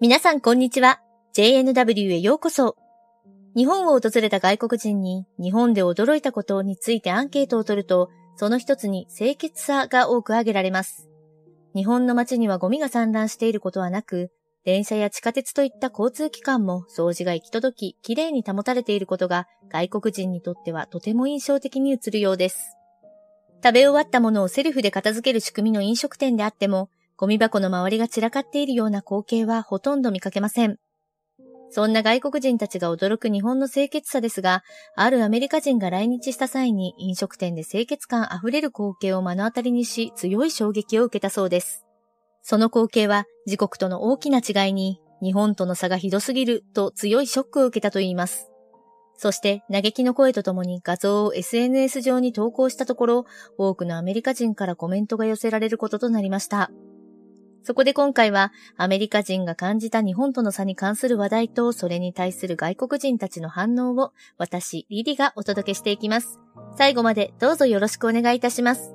皆さんこんにちは。 JNW へようこそ。日本を訪れた外国人に日本で驚いたことについてアンケートを取ると、その一つに清潔さが多く挙げられます。日本の街にはゴミが散乱していることはなく、電車や地下鉄といった交通機関も掃除が行き届き、きれいに保たれていることが外国人にとってはとても印象的に映るようです。食べ終わったものをセルフで片付ける仕組みの飲食店であっても、ゴミ箱の周りが散らかっているような光景はほとんど見かけません。そんな外国人たちが驚く日本の清潔さですが、あるアメリカ人が来日した際に飲食店で清潔感あふれる光景を目の当たりにし、強い衝撃を受けたそうです。その光景は自国との大きな違いに日本との差がひどすぎると強いショックを受けたといいます。そして嘆きの声とともに画像を SNS 上に投稿したところ、多くのアメリカ人からコメントが寄せられることとなりました。そこで今回はアメリカ人が感じた日本との差に関する話題と、それに対する外国人たちの反応を私、リリがお届けしていきます。最後までどうぞよろしくお願いいたします。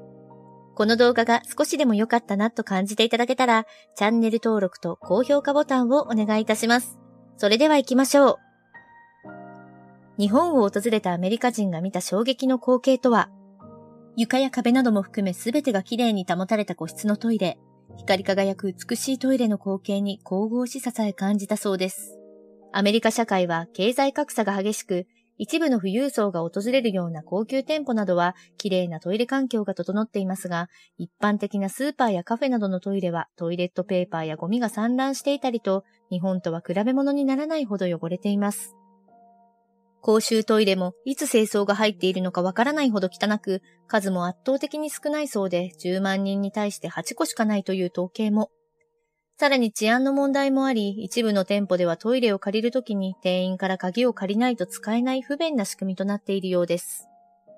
この動画が少しでも良かったなと感じていただけたら、チャンネル登録と高評価ボタンをお願いいたします。それでは行きましょう。日本を訪れたアメリカ人が見た衝撃の光景とは、床や壁なども含め全てが綺麗に保たれた個室のトイレ、光り輝く美しいトイレの光景に神々しささえ感じたそうです。アメリカ社会は経済格差が激しく、一部の富裕層が訪れるような高級店舗などは綺麗なトイレ環境が整っていますが、一般的なスーパーやカフェなどのトイレはトイレットペーパーやゴミが散乱していたりと、日本とは比べ物にならないほど汚れています。公衆トイレもいつ清掃が入っているのかわからないほど汚く、数も圧倒的に少ないそうで10万人に対して8個しかないという統計も。さらに治安の問題もあり、一部の店舗ではトイレを借りるときに店員から鍵を借りないと使えない不便な仕組みとなっているようです。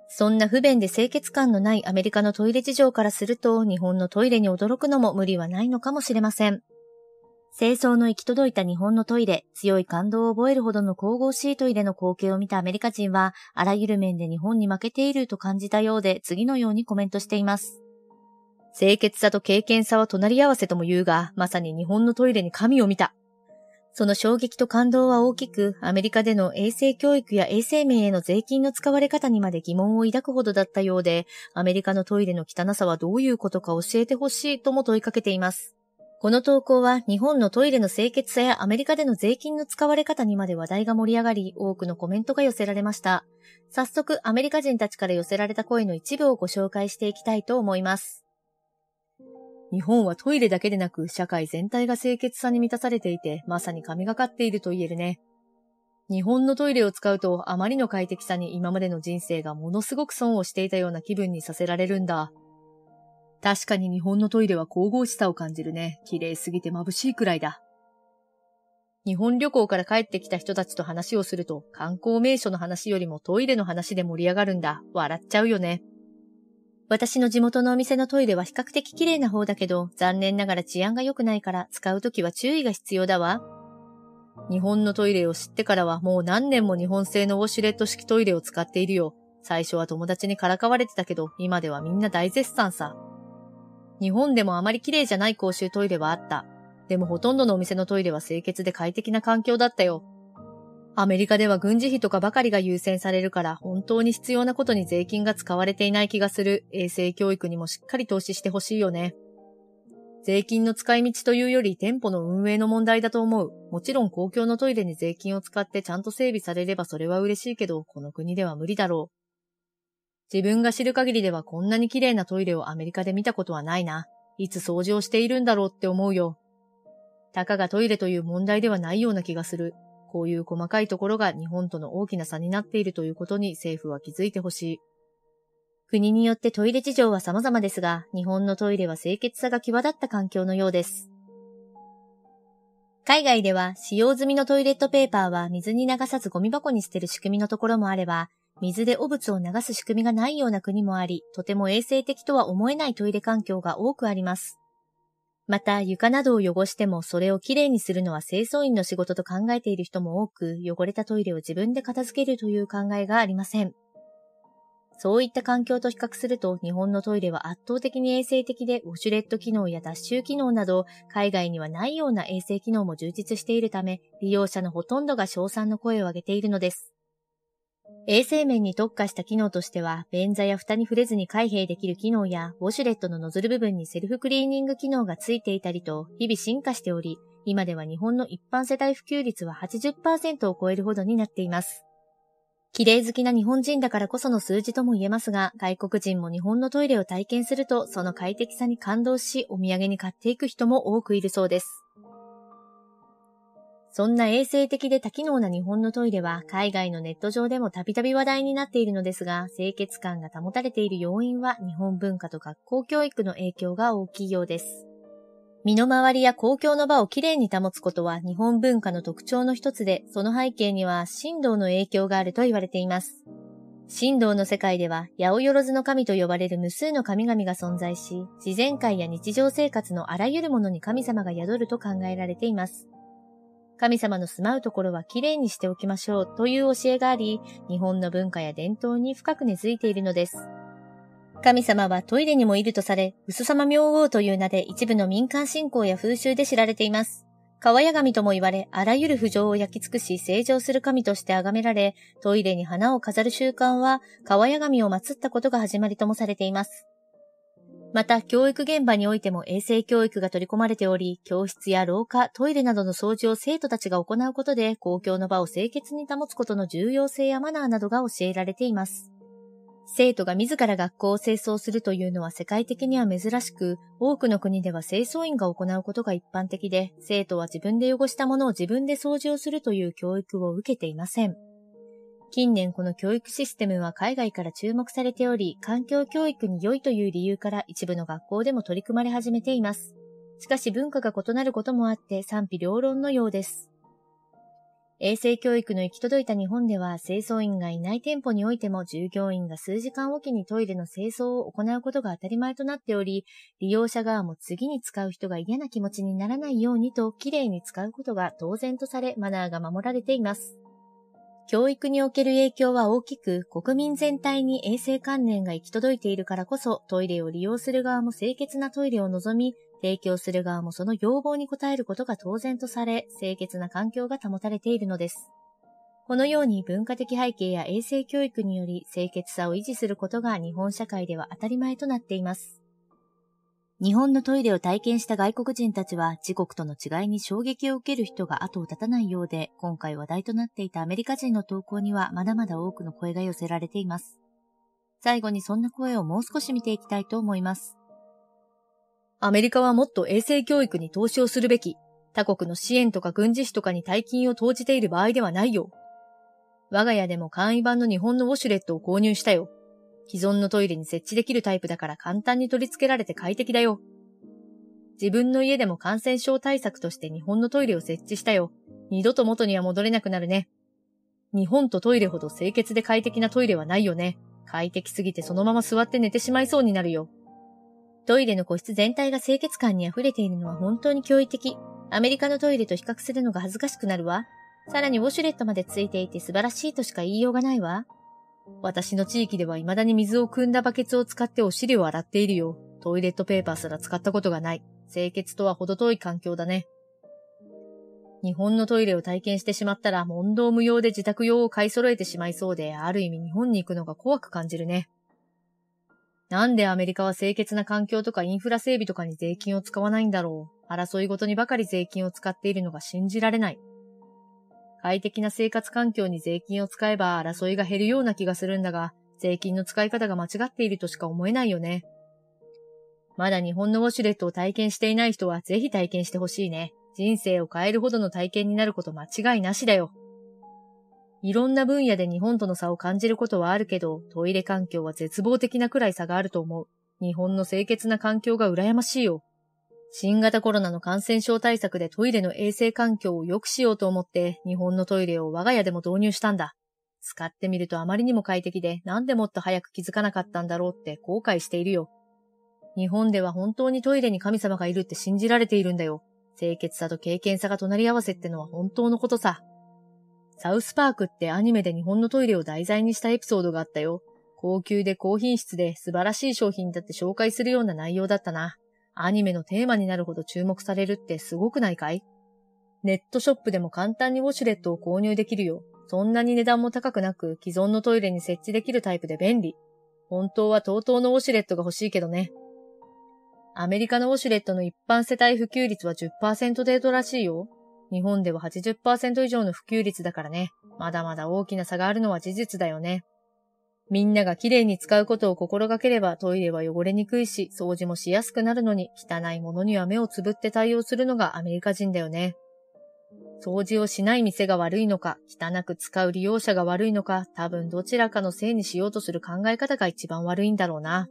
そんな不便で清潔感のないアメリカのトイレ事情からすると、日本のトイレに驚くのも無理はないのかもしれません。清掃の行き届いた日本のトイレ、強い感動を覚えるほどの神々しいトイレの光景を見たアメリカ人は、あらゆる面で日本に負けていると感じたようで、次のようにコメントしています。清潔さと経験さは隣り合わせとも言うが、まさに日本のトイレに神を見た。その衝撃と感動は大きく、アメリカでの衛生教育や衛生面への税金の使われ方にまで疑問を抱くほどだったようで、アメリカのトイレの汚さはどういうことか教えてほしいとも問いかけています。この投稿は日本のトイレの清潔さやアメリカでの税金の使われ方にまで話題が盛り上がり、多くのコメントが寄せられました。早速アメリカ人たちから寄せられた声の一部をご紹介していきたいと思います。日本はトイレだけでなく社会全体が清潔さに満たされていて、まさに神がかっていると言えるね。日本のトイレを使うとあまりの快適さに今までの人生がものすごく損をしていたような気分にさせられるんだ。確かに日本のトイレは神々しさを感じるね。綺麗すぎて眩しいくらいだ。日本旅行から帰ってきた人たちと話をすると、観光名所の話よりもトイレの話で盛り上がるんだ。笑っちゃうよね。私の地元のお店のトイレは比較的綺麗な方だけど、残念ながら治安が良くないから使うときは注意が必要だわ。日本のトイレを知ってからはもう何年も日本製のウォシュレット式トイレを使っているよ。最初は友達にからかわれてたけど、今ではみんな大絶賛さ。日本でもあまり綺麗じゃない公衆トイレはあった。でもほとんどのお店のトイレは清潔で快適な環境だったよ。アメリカでは軍事費とかばかりが優先されるから、本当に必要なことに税金が使われていない気がする。衛生教育にもしっかり投資してほしいよね。税金の使い道というより店舗の運営の問題だと思う。もちろん公共のトイレに税金を使ってちゃんと整備されればそれは嬉しいけど、この国では無理だろう。自分が知る限りではこんなに綺麗なトイレをアメリカで見たことはないな。いつ掃除をしているんだろうって思うよ。たかがトイレという問題ではないような気がする。こういう細かいところが日本との大きな差になっているということに政府は気づいてほしい。国によってトイレ事情は様々ですが、日本のトイレは清潔さが際立った環境のようです。海外では使用済みのトイレットペーパーは水に流さずゴミ箱に捨てる仕組みのところもあれば、水で汚物を流す仕組みがないような国もあり、とても衛生的とは思えないトイレ環境が多くあります。また床などを汚してもそれをきれいにするのは清掃員の仕事と考えている人も多く、汚れたトイレを自分で片付けるという考えがありません。そういった環境と比較すると日本のトイレは圧倒的に衛生的で、ウォシュレット機能や脱臭機能など海外にはないような衛生機能も充実しているため、利用者のほとんどが称賛の声を上げているのです。衛生面に特化した機能としては、便座や蓋に触れずに開閉できる機能や、ウォシュレットのノズル部分にセルフクリーニング機能がついていたりと、日々進化しており、今では日本の一般世帯普及率は 80% を超えるほどになっています。綺麗好きな日本人だからこその数字とも言えますが、外国人も日本のトイレを体験すると、その快適さに感動し、お土産に買っていく人も多くいるそうです。そんな衛生的で多機能な日本のトイレは、海外のネット上でもたびたび話題になっているのですが、清潔感が保たれている要因は、日本文化と学校教育の影響が大きいようです。身の回りや公共の場をきれいに保つことは日本文化の特徴の一つで、その背景には神道の影響があると言われています。神道の世界では、八百万の神と呼ばれる無数の神々が存在し、自然界や日常生活のあらゆるものに神様が宿ると考えられています。神様の住まうところはきれいにしておきましょうという教えがあり、日本の文化や伝統に深く根付いているのです。神様はトイレにもいるとされ、うすさま明王という名で一部の民間信仰や風習で知られています。川谷神とも言われ、あらゆる不浄を焼き尽くし、清浄する神として崇められ、トイレに花を飾る習慣は、川谷神を祀ったことが始まりともされています。また、教育現場においても衛生教育が取り込まれており、教室や廊下、トイレなどの掃除を生徒たちが行うことで、公共の場を清潔に保つことの重要性やマナーなどが教えられています。生徒が自ら学校を清掃するというのは世界的には珍しく、多くの国では清掃員が行うことが一般的で、生徒は自分で汚したものを自分で掃除をするという教育を受けていません。近年この教育システムは海外から注目されており、環境教育に良いという理由から一部の学校でも取り組まれ始めています。しかし文化が異なることもあって賛否両論のようです。衛生教育の行き届いた日本では、清掃員がいない店舗においても従業員が数時間おきにトイレの清掃を行うことが当たり前となっており、利用者側も次に使う人が嫌な気持ちにならないようにと、きれいに使うことが当然とされ、マナーが守られています。教育における影響は大きく、国民全体に衛生観念が行き届いているからこそ、トイレを利用する側も清潔なトイレを望み、提供する側もその要望に応えることが当然とされ、清潔な環境が保たれているのです。このように文化的背景や衛生教育により清潔さを維持することが日本社会では当たり前となっています。日本のトイレを体験した外国人たちは自国との違いに衝撃を受ける人が後を絶たないようで、今回話題となっていたアメリカ人の投稿にはまだまだ多くの声が寄せられています。最後にそんな声をもう少し見ていきたいと思います。アメリカはもっと衛生教育に投資をするべき。他国の支援とか軍事費とかに大金を投じている場合ではないよ。我が家でも簡易版の日本のウォシュレットを購入したよ。既存のトイレに設置できるタイプだから簡単に取り付けられて快適だよ。自分の家でも感染症対策として日本のトイレを設置したよ。二度と元には戻れなくなるね。日本とトイレほど清潔で快適なトイレはないよね。快適すぎてそのまま座って寝てしまいそうになるよ。トイレの個室全体が清潔感に溢れているのは本当に驚異的。アメリカのトイレと比較するのが恥ずかしくなるわ。さらにウォシュレットまでついていて素晴らしいとしか言いようがないわ。私の地域では未だに水を汲んだバケツを使ってお尻を洗っているよ。トイレットペーパーすら使ったことがない。清潔とは程遠い環境だね。日本のトイレを体験してしまったら問答無用で自宅用を買い揃えてしまいそうで、ある意味日本に行くのが怖く感じるね。なんでアメリカは清潔な環境とかインフラ整備とかに税金を使わないんだろう。争いごとにばかり税金を使っているのが信じられない。快適な生活環境に税金を使えば争いが減るような気がするんだが、税金の使い方が間違っているとしか思えないよね。まだ日本のウォシュレットを体験していない人はぜひ体験してほしいね。人生を変えるほどの体験になること間違いなしだよ。いろんな分野で日本との差を感じることはあるけど、トイレ環境は絶望的なくらい差があると思う。日本の清潔な環境が羨ましいよ。新型コロナの感染症対策でトイレの衛生環境を良くしようと思って、日本のトイレを我が家でも導入したんだ。使ってみるとあまりにも快適で、なんでもっと早く気づかなかったんだろうって後悔しているよ。日本では本当にトイレに神様がいるって信じられているんだよ。清潔さと経験さが隣り合わせってのは本当のことさ。サウスパークってアニメで日本のトイレを題材にしたエピソードがあったよ。高級で高品質で素晴らしい商品だって紹介するような内容だったな。アニメのテーマになるほど注目されるってすごくないかい？ネットショップでも簡単にウォシュレットを購入できるよ。そんなに値段も高くなく、既存のトイレに設置できるタイプで便利。本当はTOTOのウォシュレットが欲しいけどね。アメリカのウォシュレットの一般世帯普及率は 10% 程度らしいよ。日本では 80% 以上の普及率だからね。まだまだ大きな差があるのは事実だよね。みんながきれいに使うことを心がければトイレは汚れにくいし、掃除もしやすくなるのに、汚いものには目をつぶって対応するのがアメリカ人だよね。掃除をしない店が悪いのか、汚く使う利用者が悪いのか、多分どちらかのせいにしようとする考え方が一番悪いんだろうな。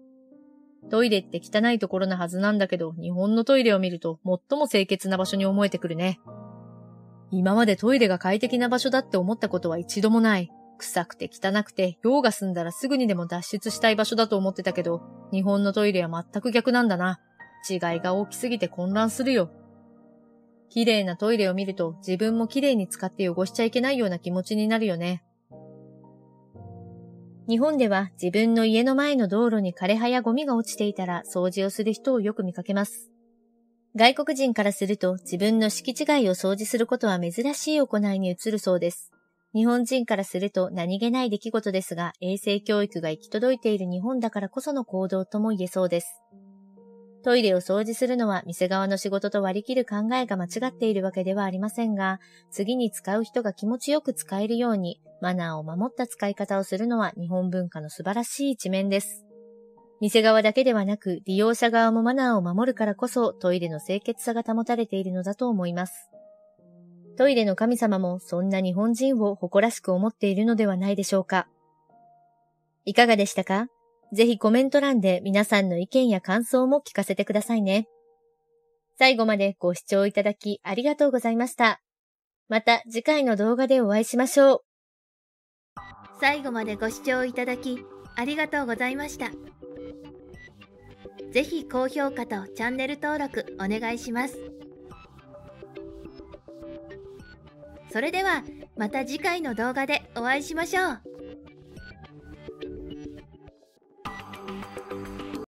トイレって汚いところなはずなんだけど、日本のトイレを見ると最も清潔な場所に思えてくるね。今までトイレが快適な場所だって思ったことは一度もない。臭くて汚くて、用が済んだらすぐにでも脱出したい場所だと思ってたけど、日本のトイレは全く逆なんだな。違いが大きすぎて混乱するよ。綺麗なトイレを見ると自分も綺麗に使って汚しちゃいけないような気持ちになるよね。日本では自分の家の前の道路に枯れ葉やゴミが落ちていたら掃除をする人をよく見かけます。外国人からすると自分の敷地外を掃除することは珍しい行いに移るそうです。日本人からすると何気ない出来事ですが、衛生教育が行き届いている日本だからこその行動とも言えそうです。トイレを掃除するのは店側の仕事と割り切る考えが間違っているわけではありませんが、次に使う人が気持ちよく使えるように、マナーを守った使い方をするのは日本文化の素晴らしい一面です。店側だけではなく、利用者側もマナーを守るからこそ、トイレの清潔さが保たれているのだと思います。トイレの神様もそんな日本人を誇らしく思っているのではないでしょうか。いかがでしたか？ぜひコメント欄で皆さんの意見や感想も聞かせてくださいね。最後までご視聴いただきありがとうございました。また次回の動画でお会いしましょう。最後までご視聴いただきありがとうございました。ぜひ高評価とチャンネル登録お願いします。それではまた次回の動画でお会いしましょう。